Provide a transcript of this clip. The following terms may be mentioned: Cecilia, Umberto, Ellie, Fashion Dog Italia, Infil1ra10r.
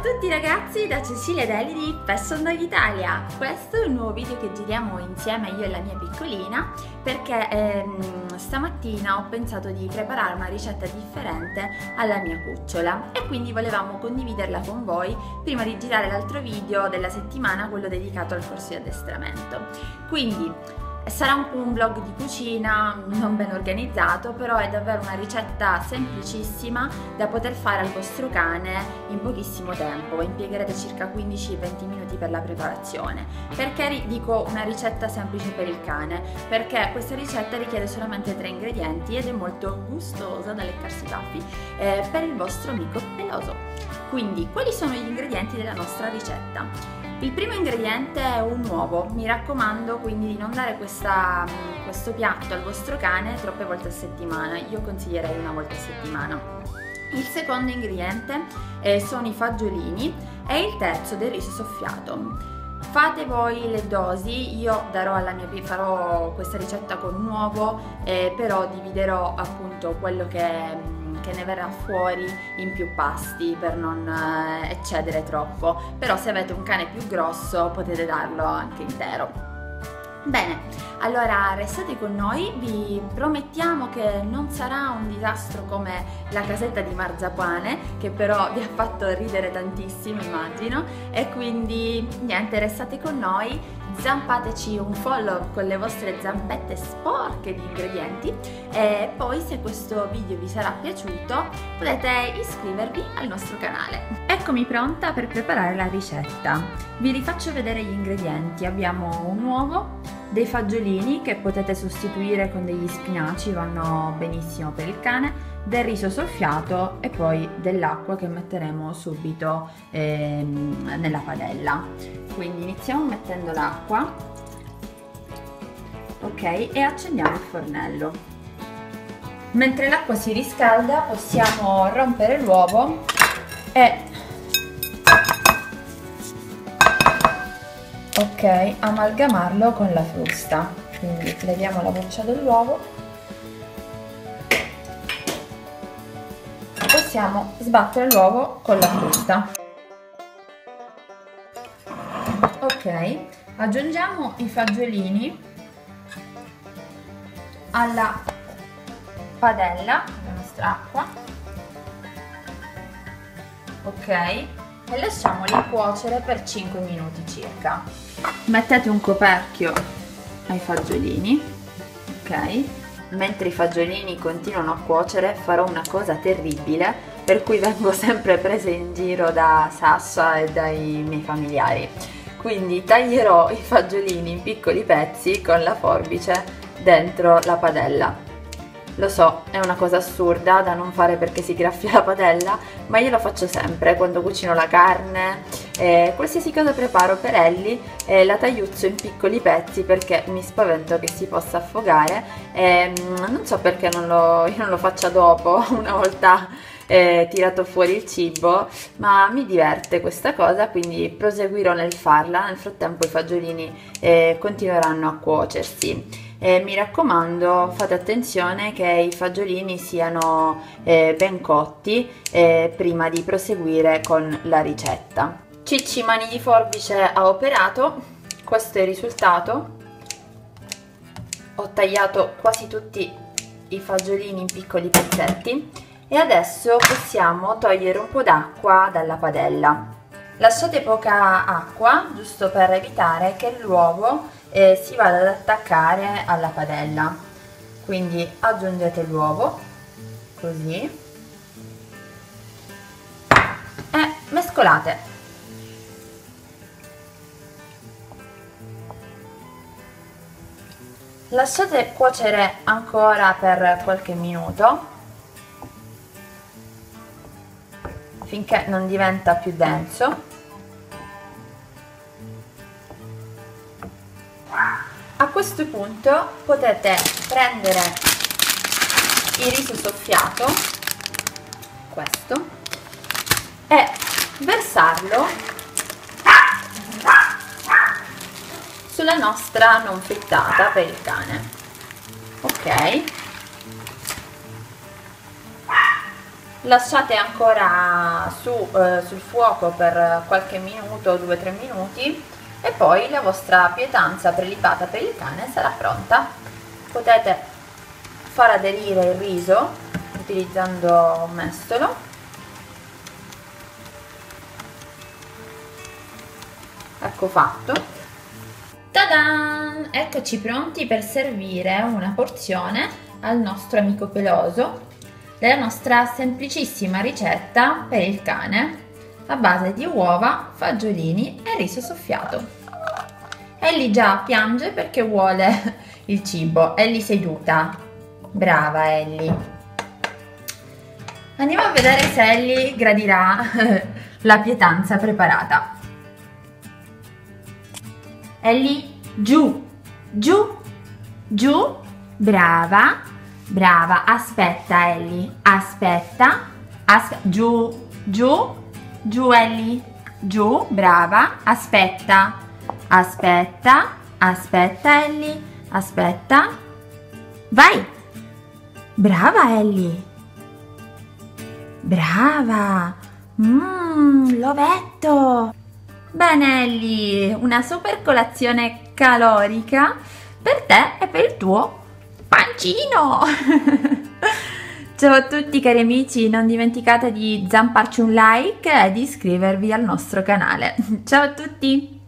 a tutti ragazzi, da Cecilia ed Ellie di Fashion Dog Italia. Questo è un nuovo video che giriamo insieme io e la mia piccolina, perché stamattina ho pensato di preparare una ricetta differente alla mia cucciola e quindi volevamo condividerla con voi prima di girare l'altro video della settimana, quello dedicato al corso di addestramento. Quindi sarà un vlog di cucina non ben organizzato, però è davvero una ricetta semplicissima da poter fare al vostro cane in pochissimo tempo. Impiegherete circa 15-20 minuti per la preparazione. Perché dico una ricetta semplice per il cane? Perché questa ricetta richiede solamente 3 ingredienti ed è molto gustosa da leccarsi i baffi per il vostro amico peloso. Quindi, quali sono gli ingredienti della nostra ricetta? Il primo ingrediente è un uovo, mi raccomando quindi di non dare questo piatto al vostro cane troppe volte a settimana, io consiglierei una volta a settimana. Il secondo ingrediente sono i fagiolini e il terzo del riso soffiato. Fate voi le dosi, io farò questa ricetta con un uovo, però dividerò appunto quello che ne verrà fuori in più pasti per non eccedere troppo, però se avete un cane più grosso potete darlo anche intero. Bene, allora restate con noi, vi promettiamo che non sarà un disastro come la casetta di marzapane, che però vi ha fatto ridere tantissimo immagino, e quindi niente, restate con noi, zampateci un follow con le vostre zampette sporche di ingredienti e poi, se questo video vi sarà piaciuto, potete iscrivervi al nostro canale. Eccomi pronta per preparare la ricetta, vi rifaccio vedere gli ingredienti. Abbiamo un uovo, dei fagiolini che potete sostituire con degli spinaci, vanno benissimo per il cane, del riso soffiato e poi dell'acqua che metteremo subito nella padella. Quindi iniziamo mettendo l'acqua, ok, e accendiamo il fornello. Mentre l'acqua si riscalda possiamo rompere l'uovo e ok, amalgamarlo con la frusta. Quindi leviamo la buccia dell'uovo, possiamo sbattere l'uovo con la frusta. Ok, aggiungiamo i fagiolini alla padella, la nostra acqua, ok, e lasciamoli cuocere per 5 minuti circa. Mettete un coperchio ai fagiolini, ok? Mentre i fagiolini continuano a cuocere farò una cosa terribile per cui vengo sempre presa in giro da Sasha e dai miei familiari. Quindi taglierò i fagiolini in piccoli pezzi con la forbice dentro la padella. Lo so, è una cosa assurda da non fare perché si graffia la padella, ma io lo faccio sempre quando cucino la carne, qualsiasi cosa preparo per Ellie, la tagliuzzo in piccoli pezzi perché mi spavento che si possa affogare, non so perché io non lo faccia dopo, una volta tirato fuori il cibo, ma mi diverte questa cosa, quindi proseguirò nel farla. Nel frattempo i fagiolini continueranno a cuocersi. Mi raccomando, fate attenzione che i fagiolini siano ben cotti prima di proseguire con la ricetta. Cicci mani di forbice ha operato, questo è il risultato. Ho tagliato quasi tutti i fagiolini in piccoli pezzetti e adesso possiamo togliere un po' d'acqua dalla padella. Lasciate poca acqua, giusto per evitare che l'uovo si va ad attaccare alla padella, quindi aggiungete l'uovo così e mescolate. Lasciate cuocere ancora per qualche minuto finché non diventa più denso. A questo punto potete prendere il riso soffiato, questo, e versarlo sulla nostra non frittata per il cane. Ok, lasciate ancora sul fuoco per qualche minuto, 2-3 minuti, e poi la vostra pietanza prelibata per il cane sarà pronta. Potete far aderire il riso utilizzando un mestolo, ecco fatto. Tadan! Eccoci pronti per servire una porzione al nostro amico peloso della nostra semplicissima ricetta per il cane a base di uova, fagiolini e riso soffiato. Ellie già piange perché vuole il cibo. Ellie seduta, brava Ellie. Andiamo a vedere se Ellie gradirà la pietanza preparata. Ellie, giù, giù, giù, brava. Brava, aspetta Ellie, aspetta, giù, giù, giù Ellie, giù, brava, aspetta, aspetta, aspetta Ellie, aspetta, vai, brava Ellie, brava, l'ovetto. Bene Ellie, una super colazione calorica per te e per il tuo pancino! Ciao a tutti cari amici, non dimenticate di zamparci un like e di iscrivervi al nostro canale. Ciao a tutti!